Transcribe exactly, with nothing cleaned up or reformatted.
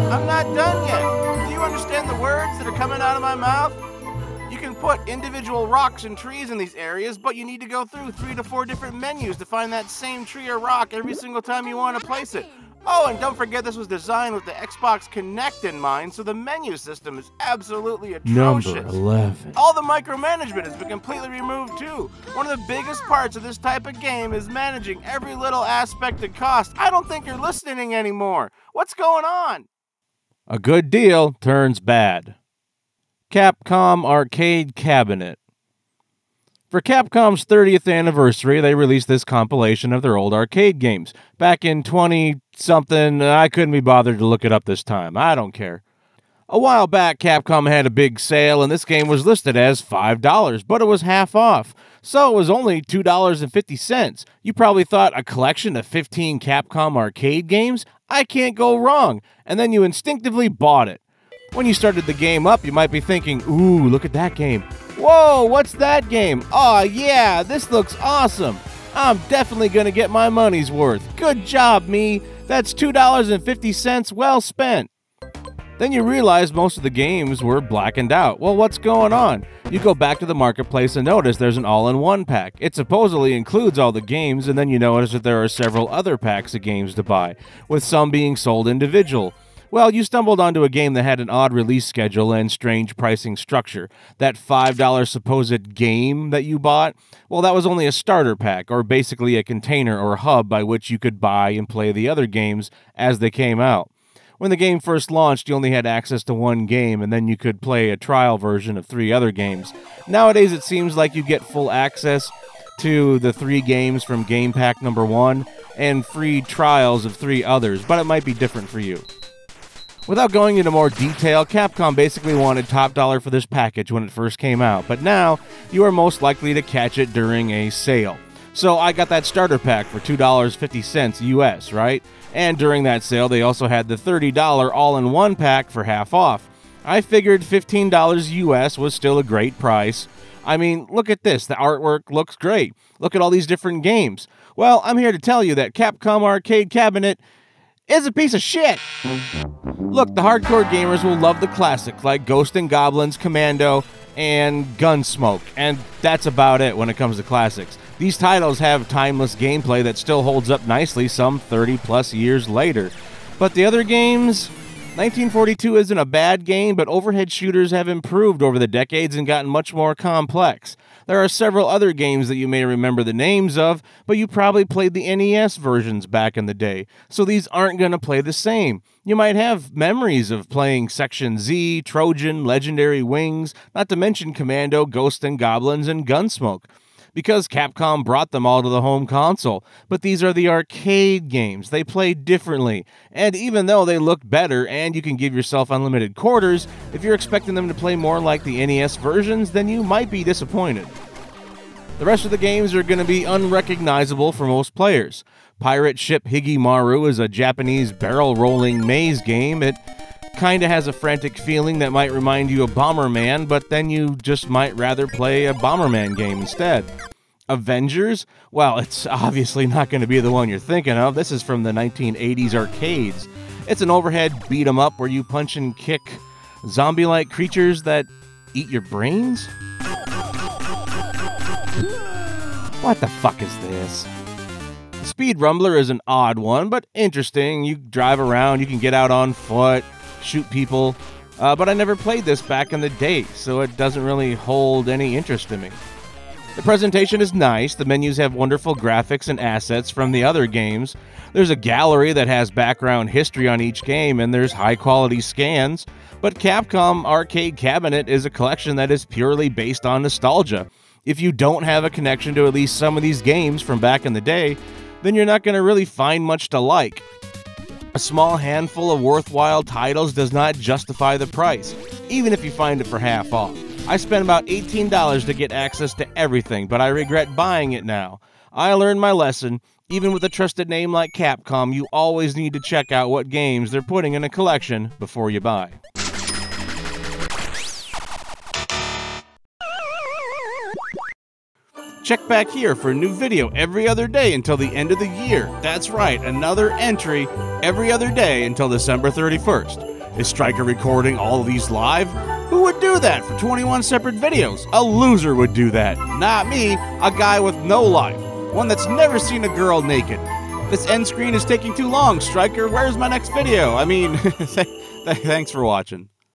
I'm not done yet. Do you understand the words that are coming out of my mouth? You can put individual rocks and trees in these areas, but you need to go through three to four different menus to find that same tree or rock every single time you want to place it. Oh, and don't forget this was designed with the Xbox Kinect in mind, so the menu system is absolutely atrocious. Number eleven. All the micromanagement has been completely removed too. One of the biggest parts of this type of game is managing every little aspect and cost. I don't think you're listening anymore. What's going on? A good deal turns bad. Capcom Arcade Cabinet. For Capcom's thirtieth anniversary, they released this compilation of their old arcade games. Back in twenty-something, I couldn't be bothered to look it up this time. I don't care. A while back, Capcom had a big sale, and this game was listed as five dollars, but it was half off. So it was only two dollars and fifty cents. You probably thought a collection of fifteen Capcom arcade games? I can't go wrong. And then you instinctively bought it. When you started the game up, you might be thinking, ooh, look at that game. Whoa, what's that game? Aw, yeah, this looks awesome. I'm definitely gonna get my money's worth. Good job, me. That's two dollars and fifty cents well spent. Then you realize most of the games were blackened out. Well, what's going on? You go back to the marketplace and notice there's an all-in-one pack. It supposedly includes all the games, and then you notice that there are several other packs of games to buy, with some being sold individual. Well, you stumbled onto a game that had an odd release schedule and strange pricing structure. That five dollar supposed game that you bought, well, that was only a starter pack, or basically a container or hub by which you could buy and play the other games as they came out. When the game first launched, you only had access to one game, and then you could play a trial version of three other games. Nowadays, it seems like you get full access to the three games from game pack number one, and free trials of three others, but it might be different for you. Without going into more detail, Capcom basically wanted top dollar for this package when it first came out, but now you are most likely to catch it during a sale. So I got that starter pack for two dollars and fifty cents U S, right? And during that sale, they also had the thirty dollar all-in-one pack for half off. I figured fifteen dollars U S was still a great price. I mean, look at this. The artwork looks great. Look at all these different games. Well, I'm here to tell you that Capcom Arcade Cabinet is a piece of shit. Look, the hardcore gamers will love the classics like Ghost and Goblins, Commando, and Gunsmoke, and that's about it when it comes to classics. These titles have timeless gameplay that still holds up nicely some thirty plus years later. But the other games, nineteen forty-two isn't a bad game, but overhead shooters have improved over the decades and gotten much more complex. There are several other games that you may remember the names of, but you probably played the N E S versions back in the day, so these aren't going to play the same. You might have memories of playing Section Z, Trojan, Legendary Wings, not to mention Commando, Ghost and Goblins, and Gunsmoke, because Capcom brought them all to the home console. But these are the arcade games. They play differently. And even though they look better and you can give yourself unlimited quarters, if you're expecting them to play more like the N E S versions, then you might be disappointed. The rest of the games are going to be unrecognizable for most players. Pirate Ship Higimaru is a Japanese barrel-rolling maze game. It kinda has a frantic feeling that might remind you of Bomberman, but then you just might rather play a Bomberman game instead. Avengers? Well, it's obviously not going to be the one you're thinking of. This is from the nineteen eighties arcades. It's an overhead beat-em-up where you punch and kick zombie-like creatures that eat your brains? What the fuck is this? Speed Rumbler is an odd one, but interesting. You drive around, you can get out on foot, shoot people, uh, but I never played this back in the day, so it doesn't really hold any interest in me. The presentation is nice, the menus have wonderful graphics and assets from the other games, there's a gallery that has background history on each game, and there's high-quality scans, but Capcom Arcade Cabinet is a collection that is purely based on nostalgia. If you don't have a connection to at least some of these games from back in the day, then you're not going to really find much to like. A small handful of worthwhile titles does not justify the price, even if you find it for half off. I spent about eighteen dollars to get access to everything, but I regret buying it now. I learned my lesson, Even with a trusted name like Capcom, you always need to check out what games they're putting in a collection before you buy. Check back here for a new video every other day until the end of the year. That's right, another entry every other day until December thirty-first. Is Stryker recording all of these live? Who would do that for twenty-one separate videos? A loser would do that. Not me, a guy with no life. One that's never seen a girl naked. This end screen is taking too long, Stryker. Where's my next video? I mean, th- th- thanks for watching.